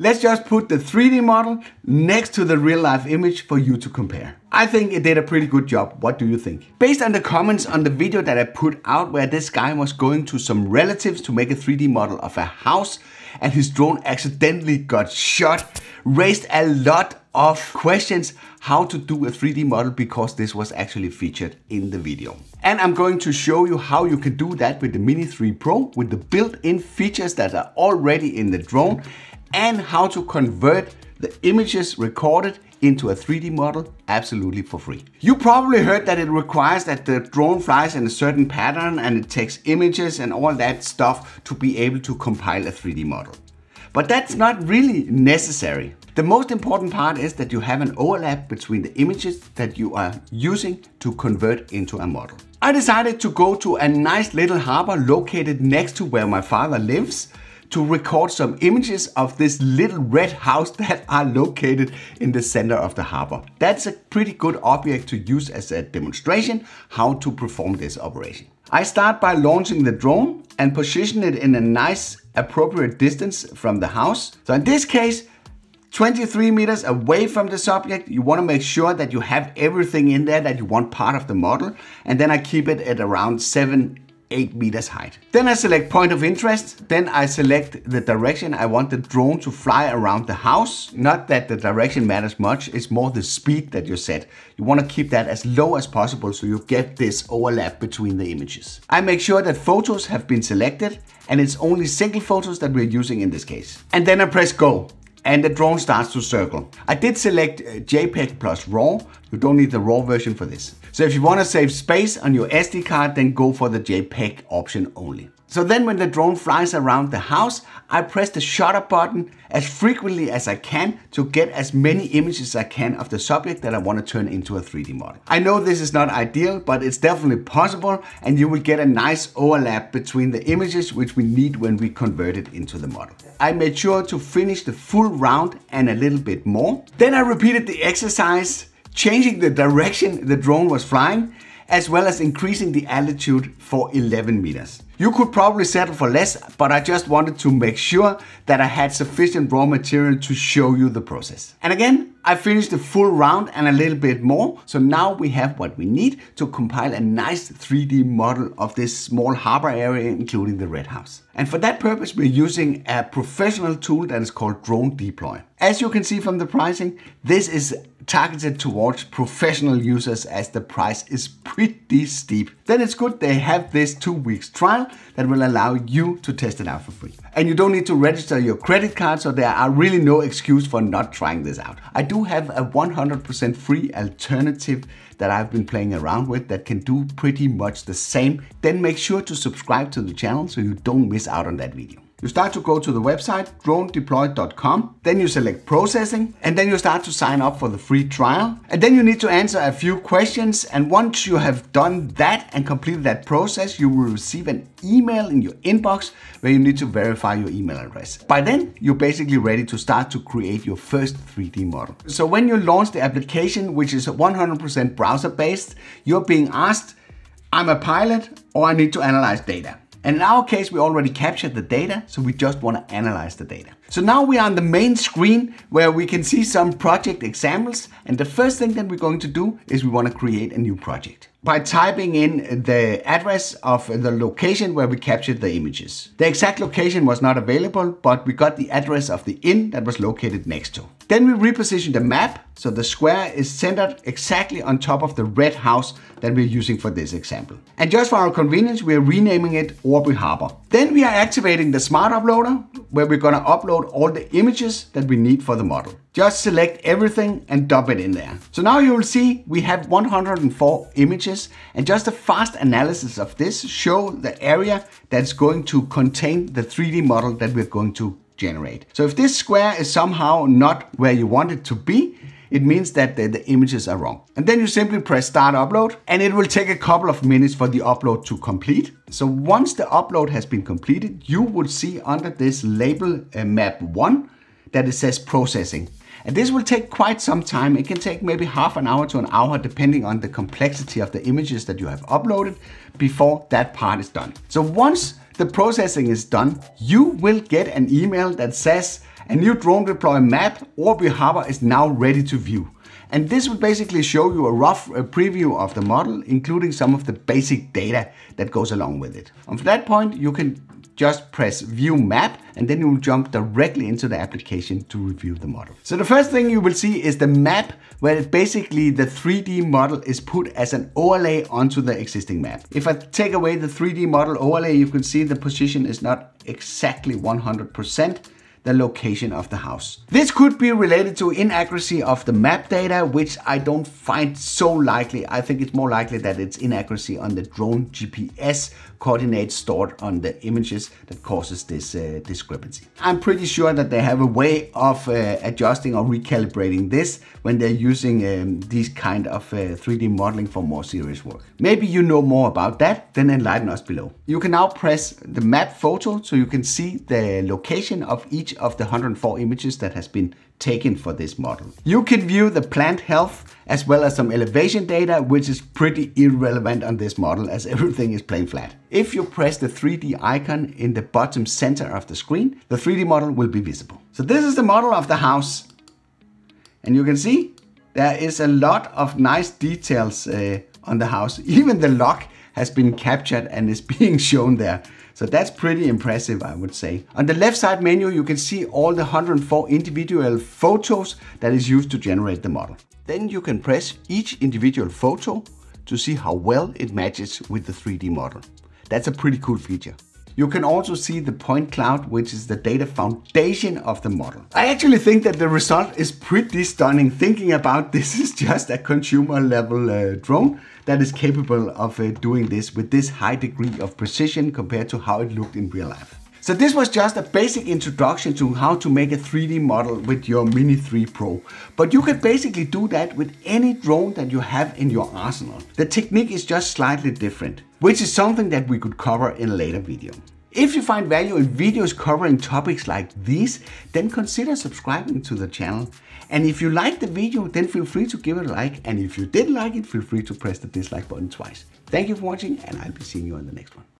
Let's just put the 3D model next to the real life image for you to compare. I think it did a pretty good job. What do you think? Based on the comments on the video that I put out where this guy was going to some relatives to make a 3D model of a house and his drone accidentally got shot, raised a lot of questions how to do a 3D model because this was actually featured in the video. And I'm going to show you how you can do that with the Mini 3 Pro with the built-in features that are already in the drone, and how to convert the images recorded into a 3D model absolutely for free. You probably heard that it requires that the drone flies in a certain pattern and it takes images and all that stuff to be able to compile a 3D model. But that's not really necessary. The most important part is that you have an overlap between the images that you are using to convert into a model. I decided to go to a nice little harbor located next to where my father lives to record some images of this little red house that are located in the center of the harbor. That's a pretty good object to use as a demonstration how to perform this operation. I start by launching the drone and position it in a nice appropriate distance from the house. So in this case, 23 meters away from the subject. You want to make sure that you have everything in there that you want part of the model, and then I keep it at around 7-8 meters height. Then I select point of interest. Then I select the direction I want the drone to fly around the house. Not that the direction matters much, it's more the speed that you set. You want to keep that as low as possible so you get this overlap between the images. I make sure that photos have been selected and it's only single photos that we're using in this case. And then I press go and the drone starts to circle. I did select JPEG plus RAW. You don't need the RAW version for this. So if you want to save space on your SD card, then go for the JPEG option only. So then when the drone flies around the house, I press the shutter button as frequently as I can to get as many images as I can of the subject that I want to turn into a 3D model. I know this is not ideal, but it's definitely possible, and you will get a nice overlap between the images which we need when we convert it into the model. I made sure to finish the full round and a little bit more. Then I repeated the exercise, changing the direction the drone was flying, as well as increasing the altitude for 11 meters. You could probably settle for less, but I just wanted to make sure that I had sufficient raw material to show you the process. And again, I finished the full round and a little bit more, so now we have what we need to compile a nice 3D model of this small harbor area, including the red house. And for that purpose, we're using a professional tool that is called DroneDeploy. As you can see from the pricing, this is targeted towards professional users as the price is pretty steep. Then it's good they have this 2 weeks trial that will allow you to test it out for free. And you don't need to register your credit card, so there are really no excuse for not trying this out. I do have a 100% free alternative that I've been playing around with that can do pretty much the same. Then make sure to subscribe to the channel so you don't miss out on that video. You start to go to the website, DroneDeploy.com, then you select processing, and then you start to sign up for the free trial. And then you need to answer a few questions. And once you have done that and completed that process, you will receive an email in your inbox where you need to verify your email address. By then, you're basically ready to start to create your first 3D model. So when you launch the application, which is 100% browser-based, you're being asked, I'm a pilot or I need to analyze data. And in our case, we already captured the data, so we just want to analyze the data. So now we are on the main screen where we can see some project examples. And the first thing that we're going to do is we want to create a new project by typing in the address of the location where we captured the images. The exact location was not available, but we got the address of the inn that was located next to. Then we repositioned the map, so the square is centered exactly on top of the red house that we're using for this example. And just for our convenience, we are renaming it Årby Harbor. Then we are activating the smart uploader, where we're gonna upload all the images that we need for the model. Just select everything and dump it in there. So now you will see we have 104 images, and just a fast analysis of this show the area that's going to contain the 3D model that we're going to generate. So if this square is somehow not where you want it to be, it means that the images are wrong. And then you simply press start upload, and it will take a couple of minutes for the upload to complete. So once the upload has been completed, you will see under this label map 1 that it says processing. And this will take quite some time. It can take maybe half an hour to an hour, depending on the complexity of the images that you have uploaded before that part is done. So once the processing is done, you will get an email that says A new DroneDeploy map, Orby Harbor, is now ready to view. And this will basically show you a rough preview of the model, including some of the basic data that goes along with it. And from that point, you can just press View Map, and then you will jump directly into the application to review the model. So the first thing you will see is the map, where basically the 3D model is put as an overlay onto the existing map. If I take away the 3D model overlay, you can see the position is not exactly 100%. The location of the house. This could be related to inaccuracy of the map data, which I don't find so likely. I think it's more likely that it's inaccuracy on the drone GPS coordinates stored on the images that causes this discrepancy. I'm pretty sure that they have a way of adjusting or recalibrating this when they're using these kind of 3D modeling for more serious work. Maybe you know more about that, then enlighten us below. You can now press the map photo so you can see the location of each of the 104 images that has been taken for this model. You can view the plant health as well as some elevation data, which is pretty irrelevant on this model as everything is plain flat. If you press the 3D icon in the bottom center of the screen, the 3D model will be visible. So this is the model of the house. And you can see there is a lot of nice details on the house. Even the lock has been captured and is being shown there. So that's pretty impressive, I would say. On the left side menu, you can see all the 104 individual photos that is used to generate the model. Then you can press each individual photo to see how well it matches with the 3D model. That's a pretty cool feature. You can also see the point cloud, which is the data foundation of the model. I actually think that the result is pretty stunning, thinking about this is just a consumer level drone that is capable of doing this with this high degree of precision compared to how it looked in real life. So this was just a basic introduction to how to make a 3D model with your Mini 3 Pro. But you can basically do that with any drone that you have in your arsenal. The technique is just slightly different, which is something that we could cover in a later video. If you find value in videos covering topics like these, then consider subscribing to the channel. And if you liked the video, then feel free to give it a like. And if you didn't like it, feel free to press the dislike button twice. Thank you for watching, and I'll be seeing you on the next one.